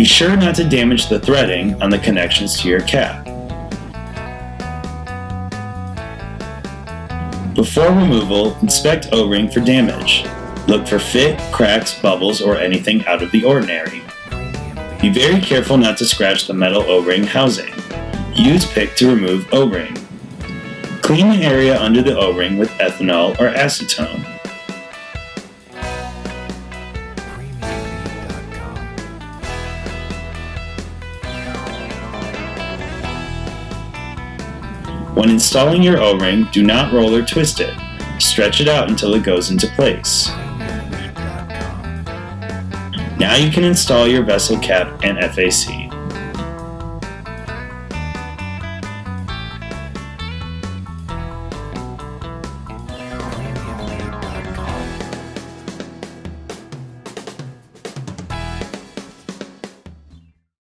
Be sure not to damage the threading on the connections to your cap. Before removal, inspect O-ring for damage. Look for fit, cracks, bubbles, or anything out of the ordinary. Be very careful not to scratch the metal O-ring housing. Use pick to remove O-ring. Clean the area under the O-ring with ethanol or acetone. When installing your O-ring, do not roll or twist it. Stretch it out until it goes into place. Now you can install your vessel cap and FAC.